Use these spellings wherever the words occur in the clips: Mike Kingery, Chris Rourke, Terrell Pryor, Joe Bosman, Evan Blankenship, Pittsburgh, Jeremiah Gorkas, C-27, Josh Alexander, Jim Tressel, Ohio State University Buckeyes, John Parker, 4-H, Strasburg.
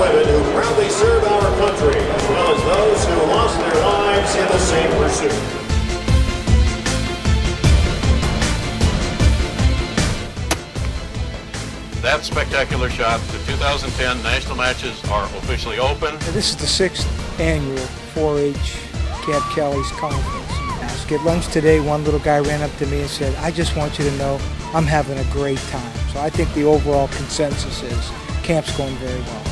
and women who proudly serve our country, as well as those who lost their lives in the same pursuit. That spectacular shot. The 2010 national matches are officially open. This is the 6th annual 4-H Cab Callie's Conference. Get lunch today, one little guy ran up to me and said, I just want you to know I'm having a great time. So I think the overall consensus is camp's going very well.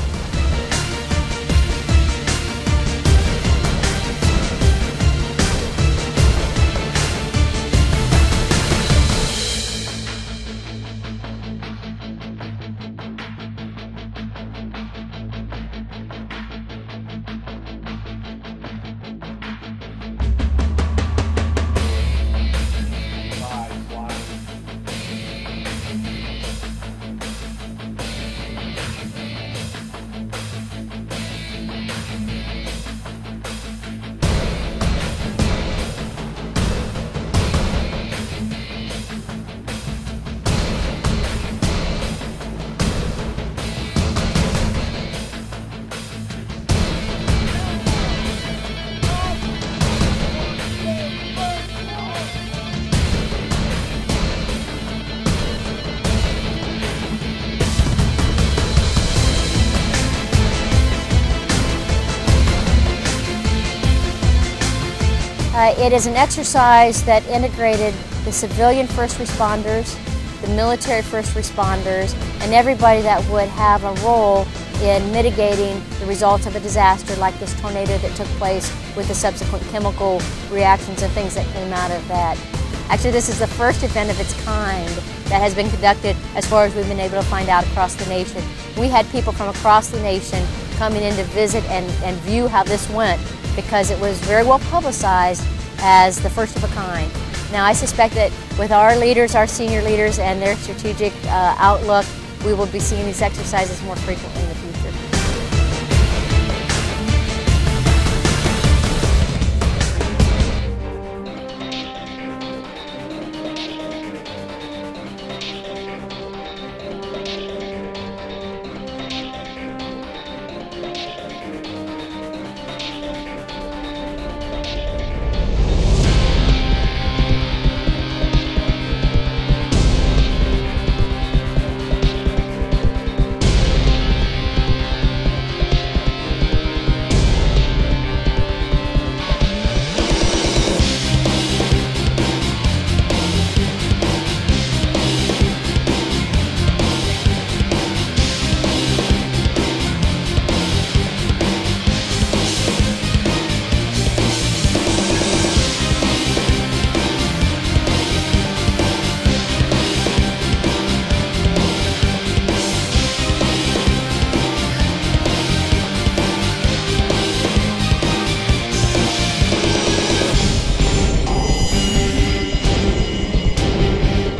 It is an exercise that integrated the civilian first responders, the military first responders, and everybody that would have a role in mitigating the results of a disaster like this tornado that took place with the subsequent chemical reactions and things that came out of that. Actually, this is the first event of its kind that has been conducted as far as we've been able to find out across the nation. We had people from across the nation coming in to visit and view how this went, because it was very well publicized as the first of a kind. Now, I suspect that with our leaders, our senior leaders, and their strategic outlook, we will be seeing these exercises more frequently in the future.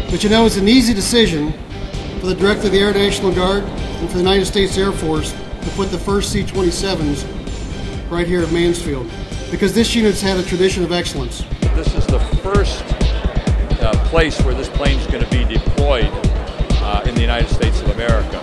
But you know, it's an easy decision for the Director of the Air National Guard and for the United States Air Force to put the first C-27s right here at Mansfield, because this unit's had a tradition of excellence. This is the first place where this plane's going to be deployed in the United States of America.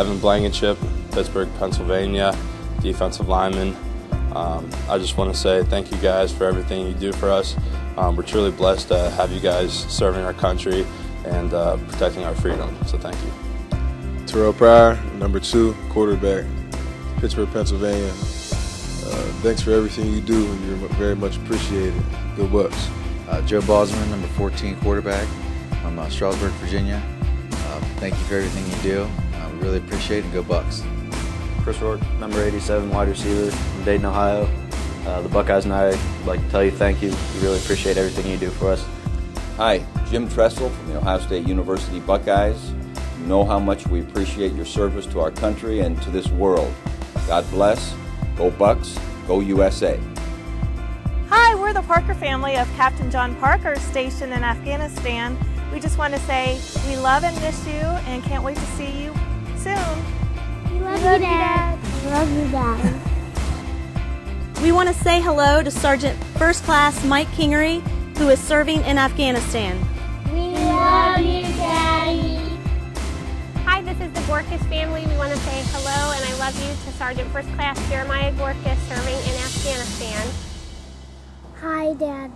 Evan Blankenship, Pittsburgh, Pennsylvania, defensive lineman. I just want to say thank you guys for everything you do for us. We're truly blessed to have you guys serving our country and protecting our freedom, so thank you. Terrell Pryor, number 2, quarterback, Pittsburgh, Pennsylvania. Thanks for everything you do. You're very much appreciated. Go Bucks. Joe Bosman, number 14, quarterback. I'm Strasburg, Virginia. Thank you for everything you do. I really appreciate it. Go Bucks. Chris Rourke, number 87, wide receiver from Dayton, Ohio. The Buckeyes and I would like to tell you thank you. We really appreciate everything you do for us. Hi, Jim Tressel from the Ohio State University Buckeyes. You know how much we appreciate your service to our country and to this world. God bless. Go Bucks. Go USA. Hi, we're the Parker family of Captain John Parker stationed in Afghanistan. We just want to say we love and miss you and can't wait to see you soon. We love you, Dad. We love you, Dad. We want to say hello to Sergeant First Class Mike Kingery, who is serving in Afghanistan. We love you, Daddy. Hi, this is the Gorkas family. We want to say hello and I love you to Sergeant First Class Jeremiah Gorkas, serving in Afghanistan. Hi, Dad.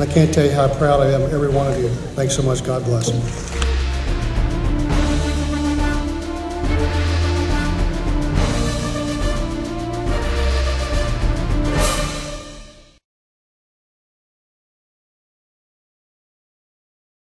I can't tell you how proud I am of every one of you. Thanks so much. God bless.